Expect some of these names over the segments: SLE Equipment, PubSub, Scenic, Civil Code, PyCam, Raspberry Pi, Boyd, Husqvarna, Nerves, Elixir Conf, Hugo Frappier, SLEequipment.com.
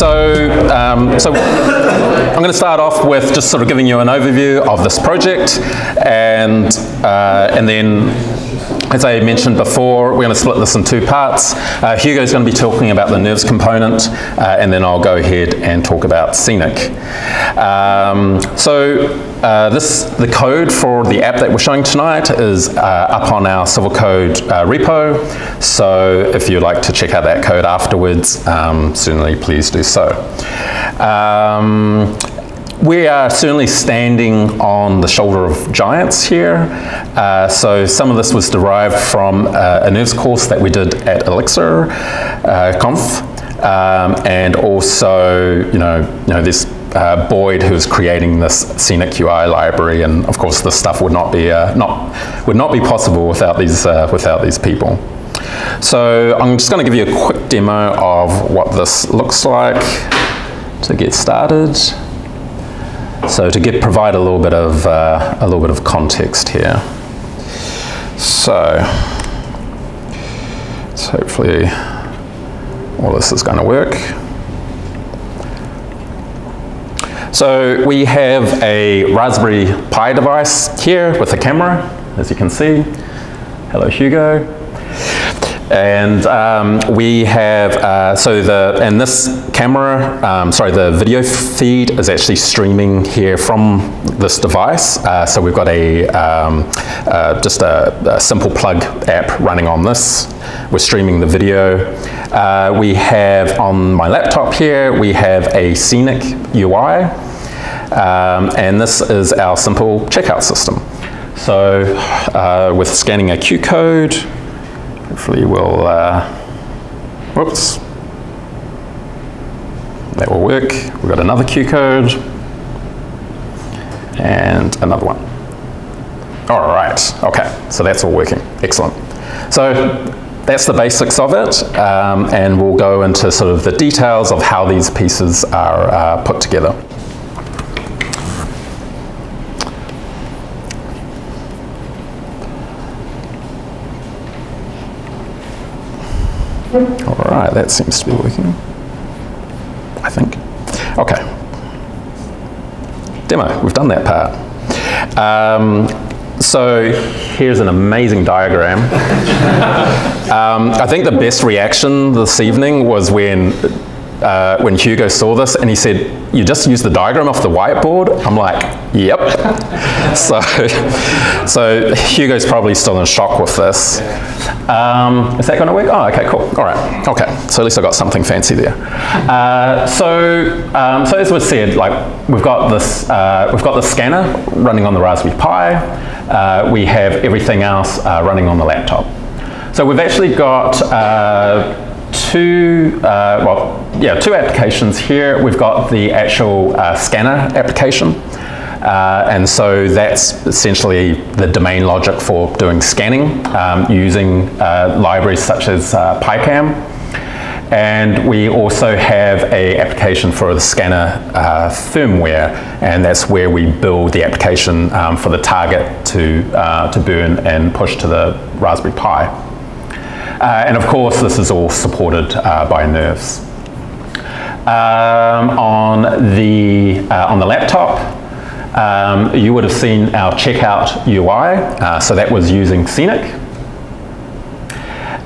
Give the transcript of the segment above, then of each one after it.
So I'm going to start off with just sort of giving you an overview of this project, and then, as I mentioned before, we're going to split this in two parts. Hugo's going to be talking about the Nerves component, and then I'll go ahead and talk about Scenic. The code for the app that we're showing tonight is up on our Civil Code repo, so if you'd like to check out that code afterwards, certainly please do so. We are certainly standing on the shoulder of giants here. So some of this was derived from a Nerves course that we did at Elixir Conf, and also, you know this Boyd, who's creating this Scenic UI library, and of course this stuff would not be would not be possible without these people. So I'm just going to give you a quick demo of what this looks like to get started. So to provide a little bit of context here. So hopefully all this is going to work. So we have a Raspberry Pi device here with a camera, as you can see. Hello, Hugo. And we have, and this camera, the video feed is actually streaming here from this device. So we've got just a simple plug app running on this. We're streaming the video. We have on my laptop here, we have a Scenic UI. And this is our simple checkout system. So with scanning a QR code, hopefully we'll, whoops, that will work. We've got another QR code and another one. All right, okay, so that's all working, excellent. So that's the basics of it, and we'll go into sort of the details of how these pieces are put together. All right, that seems to be working, I think. Okay. Demo, we've done that part. So here's an amazing diagram. I think the best reaction this evening was when Hugo saw this and he said, "You just used the diagram off the whiteboard?" I'm like, yep. so Hugo's probably still in shock with this. Is that going to work? Oh, okay, cool. All right, okay. So at least I got something fancy there. So as was said, like we've got the scanner running on the Raspberry Pi. We have everything else running on the laptop. So we've actually got two applications here. We've got the actual scanner application, and so that's essentially the domain logic for doing scanning using libraries such as PyCam, and we also have an application for the scanner firmware, and that's where we build the application for the target to burn and push to the Raspberry Pi. And of course, this is all supported by Nerves. On the laptop, you would have seen our checkout UI, so that was using Scenic.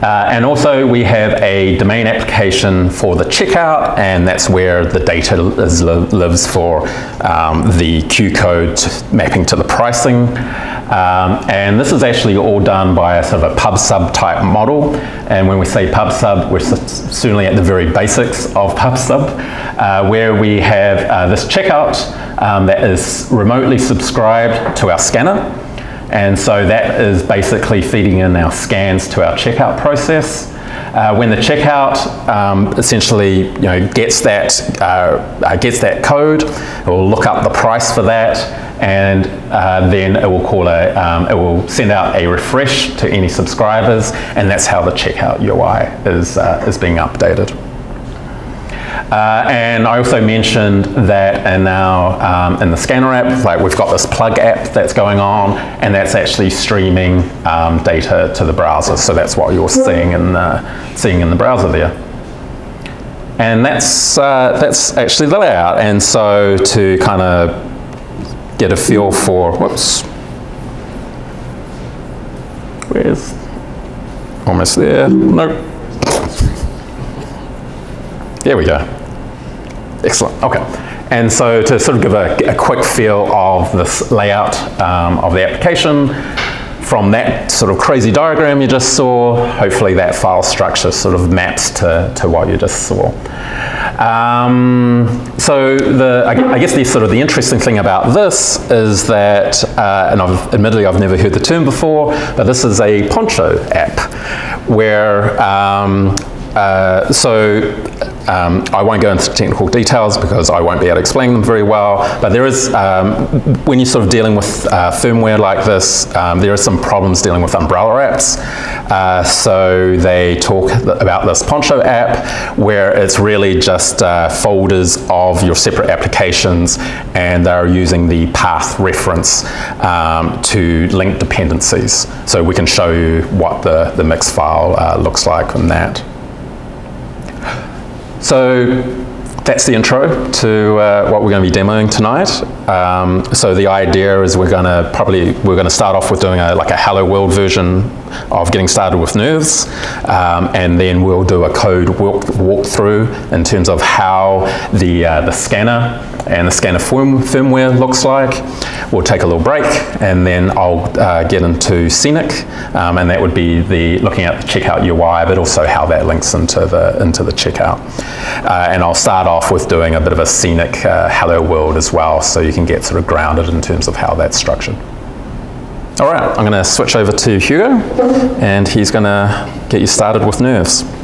And also, we have a domain application for the checkout, and that's where the data lives for the QR code mapping to the pricing. And this is actually all done by a sort of a PubSub type model. And when we say PubSub, we're certainly at the very basics of PubSub, where we have this checkout that is remotely subscribed to our scanner. And so that is basically feeding in our scans to our checkout process. When the checkout essentially gets that code, it will look up the price for that, and then it will send out a refresh to any subscribers, and that's how the checkout UI is being updated. And I also mentioned that in the scanner app, like we've got this plug app that's going on, and that's actually streaming data to the browser. So that's what you're seeing in the browser there. And that's actually the layout. And so to kind of get a feel for, whoops, where's, almost there, nope. There we go. Excellent, okay. And so to sort of give a quick feel of this layout of the application, from that sort of crazy diagram you just saw, hopefully that file structure sort of maps to what you just saw. So I guess the sort of the interesting thing about this is that, and admittedly I've never heard the term before, but this is a poncho app where, I won't go into technical details because I won't be able to explain them very well, but there is, when you're sort of dealing with firmware like this, there are some problems dealing with umbrella apps. So they talk about this poncho app where it's really just folders of your separate applications, and they're using the path reference to link dependencies. So we can show you what the mix file looks like on that. So that's the intro to what we're going to be demoing tonight. So the idea is we're going to start off with doing like a Hello World version of getting started with Nerves, and then we'll do a code walkthrough in terms of how the scanner and the scanner firmware looks like. We'll take a little break, and then I'll get into Scenic, and that would be looking at the checkout UI, but also how that links into the checkout. And I'll start off with doing a bit of a Scenic Hello World as well, so you can get sort of grounded in terms of how that's structured. All right, I'm going to switch over to Hugo, and he's going to get you started with Nerves.